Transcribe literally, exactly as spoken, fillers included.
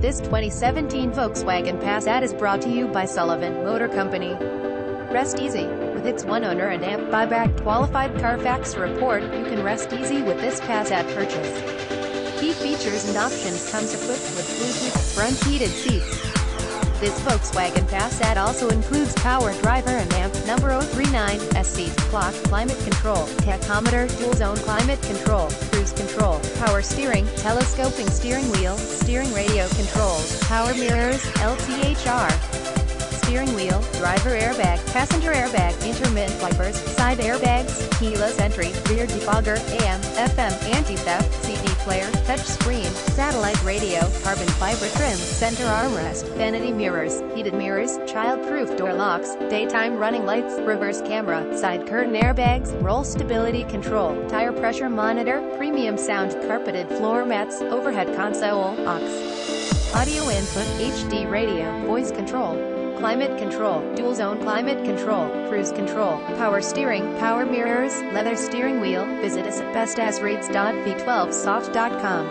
This twenty seventeen Volkswagen Passat is brought to you by Sullivan Motor Company. Rest easy. With its one-owner and A M P buyback qualified Carfax report, you can rest easy with this Passat purchase. Key features and options comes equipped with Bluetooth front heated seats. This Volkswagen Passat also includes power driver and A M P number zero three nine S C, clock, climate control, tachometer, dual zone climate control, cruise control, power steering, telescoping steering wheel, steering radio controls, power mirrors, L T H R, steering wheel, driver airbag, passenger airbag, intermittent wipers, side airbags, keyless entry, rear defogger, A M F M, anti-theft, C D player, touch screen, satellite radio, carbon fiber trim, center armrest, vanity mirrors, heated mirrors, child-proof door locks, daytime running lights, reverse camera, side curtain airbags, roll stability control, tire pressure monitor, premium sound, carpeted floor mats, overhead console, aux, audio input, H D radio, voice control, climate control, dual zone climate control, cruise control, power steering, power mirrors, leather steering wheel. Visit us at best az rides dot v twelve soft dot com.